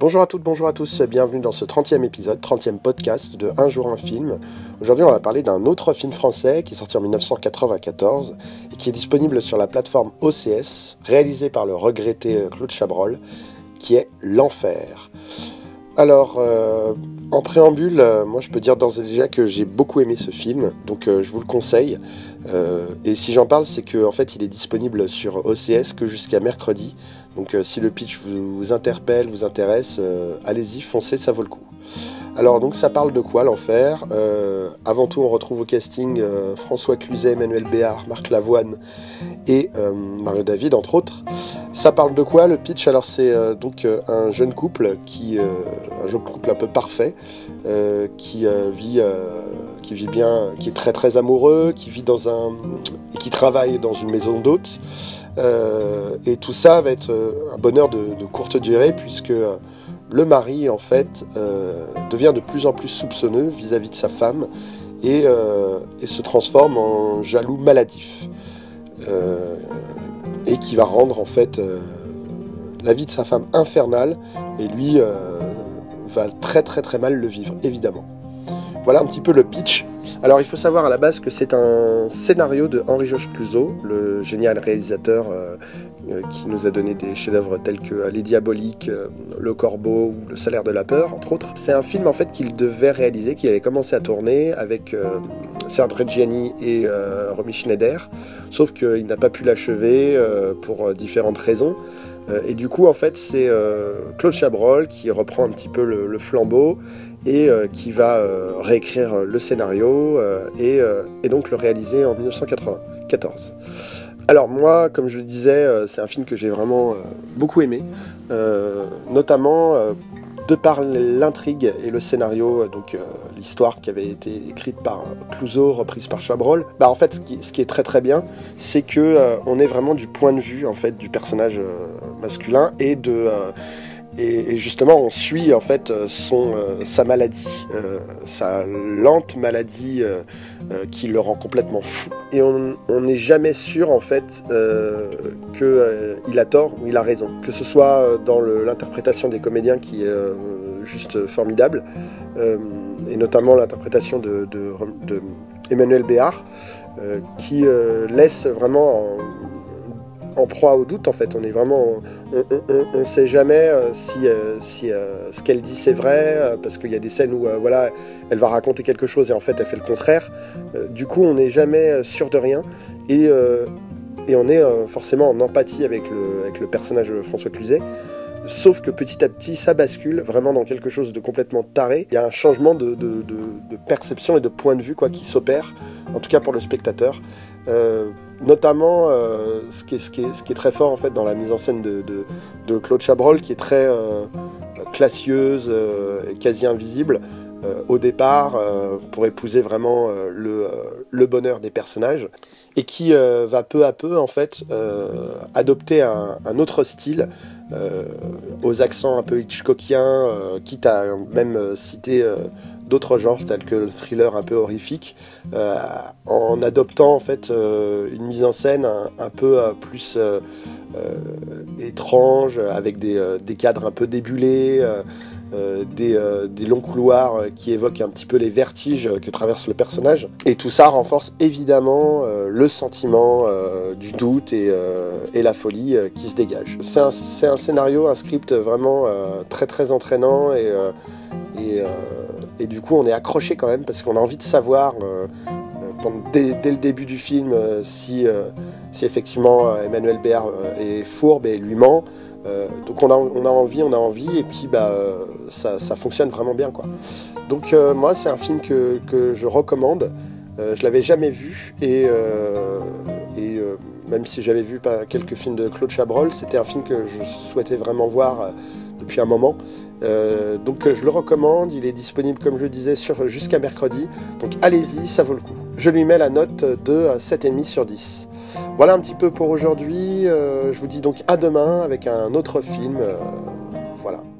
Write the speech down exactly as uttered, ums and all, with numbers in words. Bonjour à toutes, bonjour à tous, bienvenue dans ce trentième épisode, trentième podcast de Un jour un film. Aujourd'hui on va parler d'un autre film français qui est sorti en mille neuf cent quatre-vingt-quatorze et qui est disponible sur la plateforme O C S, réalisé par le regretté Claude Chabrol, qui est L'Enfer. Alors, euh, en préambule, euh, moi je peux dire d'ores et déjà que j'ai beaucoup aimé ce film, donc euh, je vous le conseille. Euh, et si j'en parle, c'est qu'en fait il est disponible sur O C S que jusqu'à mercredi. Donc euh, si le pitch vous, vous interpelle, vous intéresse, euh, allez-y, foncez, ça vaut le coup. Alors donc ça parle de quoi l'enfer euh, Avant tout on retrouve au casting euh, François Cluzet, Emmanuel Béart, Marc Lavoine et euh, Mario David entre autres. Ça parle de quoi le pitch? Alors c'est euh, donc euh, un jeune couple, qui, euh, un jeune couple un peu parfait, euh, qui, euh, vit, euh, qui vit bien, qui est très très amoureux, qui vit dans un, qui travaille dans une maison d'hôtes. Euh, et tout ça va être euh, un bonheur de, de courte durée puisque euh, le mari en fait euh, devient de plus en plus soupçonneux vis-à-vis de sa femme et, euh, et se transforme en jaloux maladif euh, et qui va rendre en fait euh, la vie de sa femme infernale et lui euh, va très très très mal le vivre évidemment. Voilà un petit peu le pitch. Alors il faut savoir à la base que c'est un scénario de Henri-Georges Clouzot, le génial réalisateur euh, euh, qui nous a donné des chefs-d'œuvre tels que euh, Les Diaboliques, euh, Le Corbeau ou Le Salaire de la Peur, entre autres. C'est un film en fait qu'il devait réaliser, qu'il avait commencé à tourner avec euh, Serge Reggiani et euh, Romy Schneider, sauf qu'il n'a pas pu l'achever euh, pour différentes raisons. Euh, et du coup en fait c'est euh, Claude Chabrol qui reprend un petit peu le, le flambeau et euh, qui va euh, réécrire le scénario euh, et, euh, et donc le réaliser en mille neuf cent quatre-vingt-quatorze. Alors moi, comme je le disais, euh, c'est un film que j'ai vraiment euh, beaucoup aimé, euh, notamment euh, de par l'intrigue et le scénario, euh, donc euh, l'histoire qui avait été écrite par Clouzot, reprise par Chabrol. Bah en fait, ce qui, ce qui est très très bien, c'est que euh, on est vraiment du point de vue en fait du personnage euh, masculin et de euh, Et justement, on suit en fait son, euh, sa maladie, euh, sa lente maladie euh, euh, qui le rend complètement fou. Et on n'est jamais sûr en fait euh, qu'il euh, a tort ou il a raison. Que ce soit dans le, l'interprétation des comédiens qui est euh, juste formidable, euh, et notamment l'interprétation de, de, de Emmanuel Béart, euh, qui euh, laisse vraiment... En, en proie au doute en fait, on est vraiment, on ne sait jamais euh, si, euh, si euh, ce qu'elle dit c'est vrai, euh, parce qu'il y a des scènes où euh, voilà, elle va raconter quelque chose et en fait elle fait le contraire, euh, du coup on n'est jamais sûr de rien, et, euh, et on est euh, forcément en empathie avec le, avec le personnage de François Cluzet, sauf que petit à petit ça bascule vraiment dans quelque chose de complètement taré, il y a un changement de, de, de, de perception et de point de vue quoi, qui s'opère, en tout cas pour le spectateur. Euh, notamment euh, ce, qui est, ce, qui est, ce qui est très fort en fait dans la mise en scène de, de, de Claude Chabrol qui est très euh, classieuse euh, et quasi invisible euh, au départ euh, pour épouser vraiment euh, le, euh, le bonheur des personnages et qui euh, va peu à peu en fait euh, adopter un, un autre style euh, aux accents un peu hitchcockiens euh, quitte à même euh, citer euh, d'autres genres tels que le thriller un peu horrifique, euh, en adoptant en fait euh, une mise en scène un, un peu euh, plus euh, euh, étrange, avec des, euh, des cadres un peu débulés, euh, euh, des, euh, des longs couloirs qui évoquent un petit peu les vertiges que traverse le personnage. Et tout ça renforce évidemment euh, le sentiment euh, du doute et, euh, et la folie euh, qui se dégage. C'est un, c'est un scénario, un script vraiment euh, très très entraînant et... Euh, et euh, Et du coup, on est accroché quand même parce qu'on a envie de savoir euh, dès, dès le début du film euh, si, euh, si effectivement euh, Emmanuel Béart est fourbe et lui ment. Euh, donc on a, on a envie, on a envie et puis bah, euh, ça, ça fonctionne vraiment bien, quoi. Donc euh, moi, c'est un film que, que je recommande. Euh, je ne l'avais jamais vu et, euh, et euh, même si j'avais vu quelques films de Claude Chabrol, c'était un film que je souhaitais vraiment voir euh, depuis un moment. Euh, donc je le recommande, il est disponible comme je le disais sur, jusqu'à mercredi, donc allez-y, ça vaut le coup. Je lui mets la note de sept virgule cinq sur dix. Voilà un petit peu pour aujourd'hui, euh, je vous dis donc à demain avec un autre film, euh, voilà.